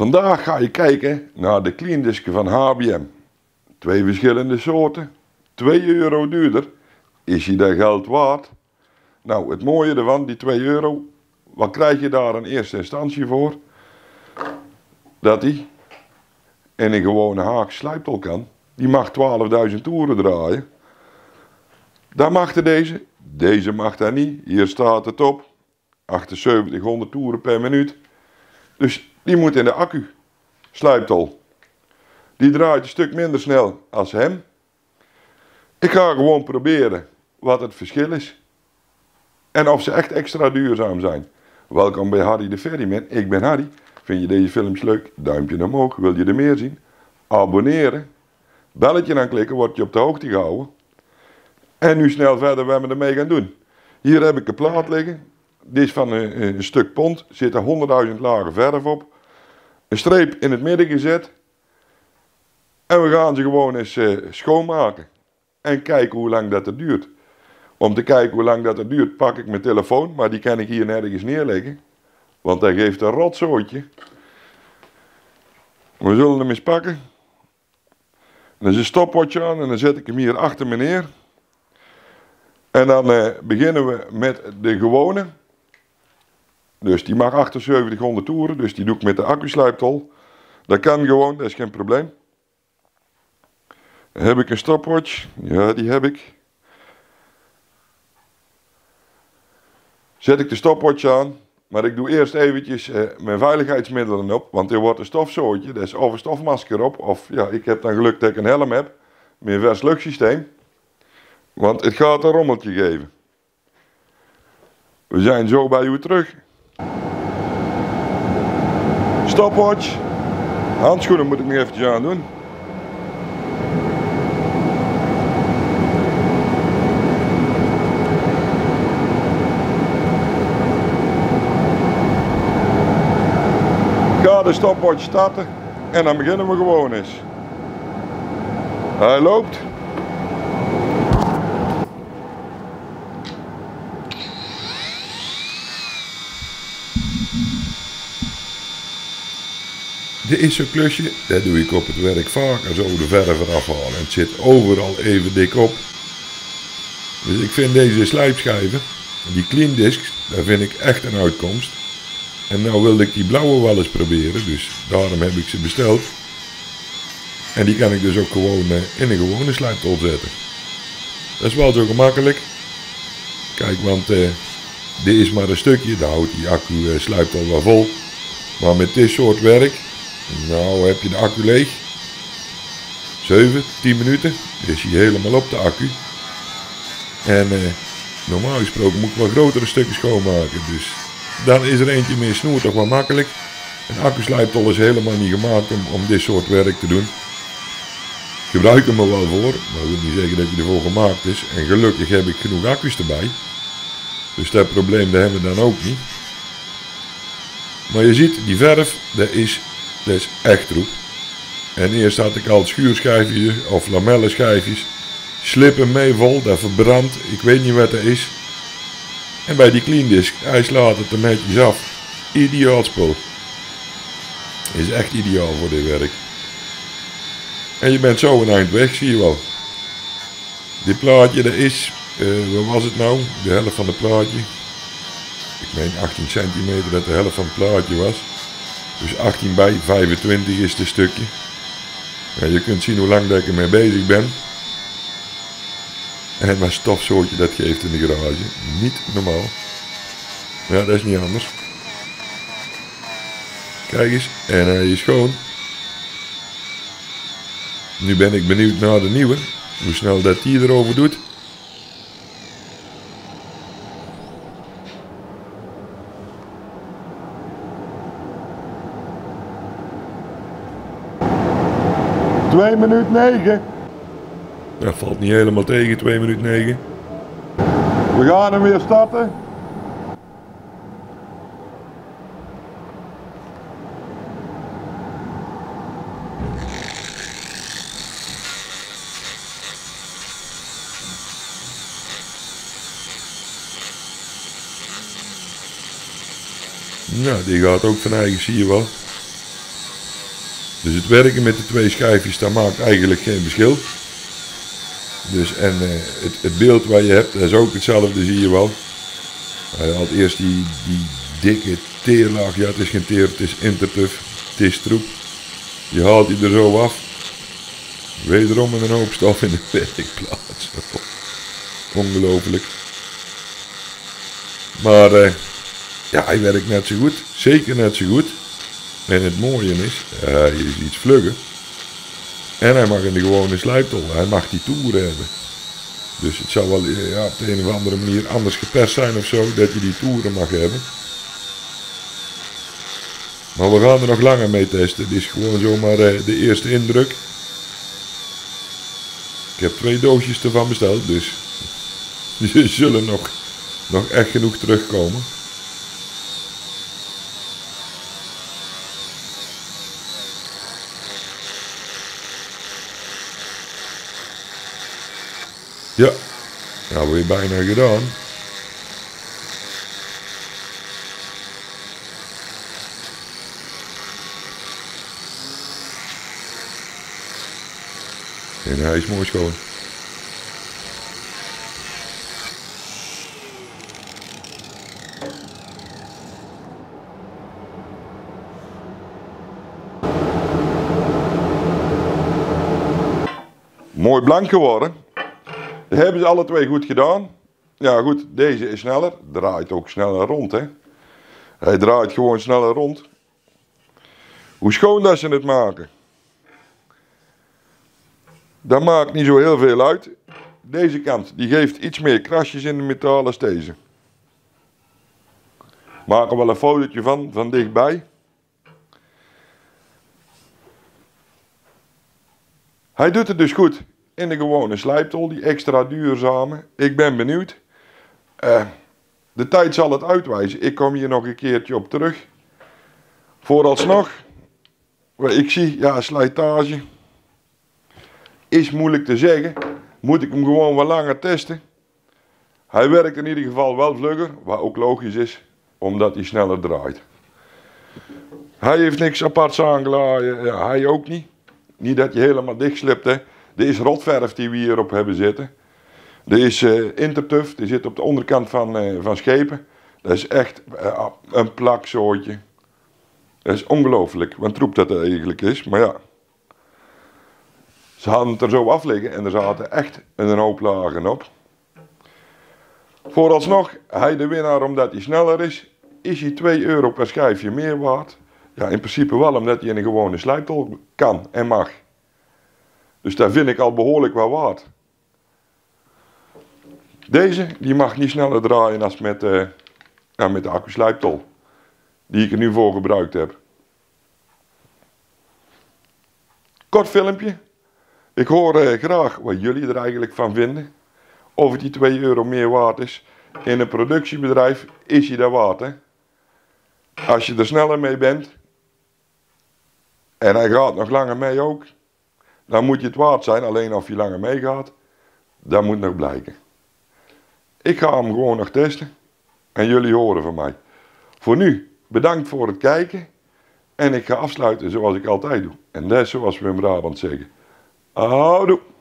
Vandaag ga je kijken naar de cleandisken van HBM. Twee verschillende soorten. €2 duurder. Is je dat geld waard? Nou, het mooie ervan, die €2, wat krijg je daar in eerste instantie voor? Dat die in een gewone haakse slijptol kan. Die mag 12.000 toeren draaien. Daar mag er deze. Deze mag daar niet. Hier staat het op. 7800 toeren per minuut. Dus die moet in de accu. Slijptol. Die draait een stuk minder snel als hem. Ik ga gewoon proberen wat het verschil is. En of ze echt extra duurzaam zijn. Welkom bij Harry de Ferryman. Ik ben Harry. Vind je deze filmpjes leuk? Duimpje omhoog. Wil je er meer zien? Abonneren. Belletje aanklikken, word je op de hoogte gehouden. En nu snel verder waar we ermee gaan doen. Hier heb ik een plaat liggen. Dit is van een stuk pond. Zit er 100.000 lagen verf op. Een streep in het midden gezet. En we gaan ze gewoon eens schoonmaken. En kijken hoe lang dat er duurt. Om te kijken hoe lang dat er duurt pak ik mijn telefoon. Maar die kan ik hier nergens neerleggen. Want dat geeft een rotzootje. We zullen hem eens pakken. Er is een stopwatch aan en dan zet ik hem hier achter me neer. En dan beginnen we met de gewone. Dus die mag 7800 toeren, dus die doe ik met de accuslijptol. Dat kan gewoon, dat is geen probleem. Heb ik een stopwatch? Ja, die heb ik. Zet ik de stopwatch aan, maar ik doe eerst eventjes mijn veiligheidsmiddelen op. Want er wordt een stofzootje, dat is of een stofmasker op, of ja, ik heb dan geluk dat ik een helm heb. Mijn vers luchtsysteem. Want het gaat een rommeltje geven. We zijn zo bij u terug. Stopwatch. Handschoenen moet ik nog eventjes aandoen. Ga de stopwatch starten. En dan beginnen we gewoon eens. Hij loopt. Dit is zo'n klusje, dat doe ik op het werk vaak en zo de verf afhalen. Het zit overal even dik op. Dus ik vind deze slijpschijven, die cleandisc, daar vind ik echt een uitkomst. En nou wilde ik die blauwe wel eens proberen, dus daarom heb ik ze besteld. En die kan ik dus ook gewoon in een gewone slijptol zetten. Dat is wel zo gemakkelijk. Kijk, want dit is maar een stukje, daar houdt die accu slijptol wel vol. Maar met dit soort werk... Nou heb je de accu leeg, 7, 10 minuten, is hij helemaal op de accu. En normaal gesproken moet ik wel grotere stukken schoonmaken, dus dan is er eentje meer snoer toch wel makkelijk. Een accuslijptol is helemaal niet gemaakt om dit soort werk te doen. Ik gebruik hem er wel voor, maar ik wil niet zeggen dat hij ervoor gemaakt is. En gelukkig heb ik genoeg accu's erbij, dus dat probleem dat hebben we dan ook niet. Maar je ziet, die verf, dat is echt troep. En eerst had ik al schuurschijfjes of lamellenschijfjes. Slippen mee vol, dat verbrandt. Ik weet niet wat dat is. En bij die cleandisc, hij slaat het er netjes af. Ideaal spul. Is echt ideaal voor dit werk. En je bent zo een eind weg, zie je wel. Dit plaatje, dat is, wat was het nou? De helft van het plaatje. Ik meen 18 centimeter dat de helft van het plaatje was. Dus 18 bij 25 is het stukje. Ja, je kunt zien hoe lang dat ik ermee bezig ben. En mijn stofzootje dat geeft in de garage. Niet normaal. Ja, dat is niet anders. Kijk eens, en hij is schoon. Nu ben ik benieuwd naar de nieuwe. Hoe snel dat die erover doet. Minuut 9. Dat valt niet helemaal tegen, 2 minuut 9. We gaan hem weer starten. Nou, die gaat ook van eigen, zie je wel. Dus het werken met de twee schijfjes, dat maakt eigenlijk geen verschil. Dus, en het beeld waar je hebt, dat is ook hetzelfde, zie je wel. Had eerst die dikke teerlaag, ja het is geen teer, het is intertuf, het is troep. Je haalt die er zo af. Wederom met een hoop stof in de werkplaats. Ongelooflijk. Maar ja, hij werkt net zo goed. Zeker net zo goed. En het mooie is, hij is iets vlugger. En hij mag in de gewone slijptol. Hij mag die toeren hebben. Dus het zou wel ja, op de een of andere manier anders geperst zijn of zo. Dat je die toeren mag hebben. Maar we gaan er nog langer mee testen. Dit is gewoon zomaar de eerste indruk. Ik heb 2 doosjes ervan besteld. Dus ze zullen nog echt genoeg terugkomen. Ja, nou weer bijna gedaan. En hij is mooi schoon. Mooi blank geworden. Dat hebben ze alle twee goed gedaan. Ja goed, deze is sneller. Draait ook sneller rond, hè. Hij draait gewoon sneller rond. Hoe schoon dat ze het maken. Dat maakt niet zo heel veel uit. Deze kant, die geeft iets meer krasjes in de metaal als deze. Maak er wel een fotootje van dichtbij. Hij doet het dus goed in de gewone slijptol, die extra duurzame. Ik ben benieuwd. De tijd zal het uitwijzen. Ik kom hier nog een keertje op terug. Vooralsnog, ik zie, ja, slijtage is moeilijk te zeggen. Moet ik hem gewoon wat langer testen. Hij werkt in ieder geval wel vlugger, wat ook logisch is, omdat hij sneller draait. Hij heeft niks aparts aangelaaien, ja, hij ook niet. Niet dat je helemaal dicht slipt, hè. Dit is rotverf die we hierop hebben zitten. Dit is intertuf, die zit op de onderkant van schepen. Dat is echt een plaksoortje. Dat is ongelooflijk, wat troep dat er eigenlijk is, maar ja. Ze hadden het er zo af liggen en er zaten echt een hoop lagen op. Vooralsnog, hij de winnaar omdat hij sneller is. Is hij €2 per schijfje meer waard? Ja, in principe wel, omdat hij in een gewone slijptol kan en mag. Dus daar vind ik al behoorlijk wat waard. Deze, die mag niet sneller draaien als met de accu-slijptol. Die ik er nu voor gebruikt heb. Kort filmpje. Ik hoor graag wat jullie er eigenlijk van vinden. Of het die €2 meer waard is. In een productiebedrijf is hij dat waard, hè. Als je er sneller mee bent. En hij gaat nog langer mee ook. Dan moet je het waard zijn. Alleen of je langer meegaat. Dat moet nog blijken. Ik ga hem gewoon nog testen. En jullie horen van mij. Voor nu, bedankt voor het kijken. En ik ga afsluiten zoals ik altijd doe. En dat is zoals we in Brabant zeggen. Houdoe!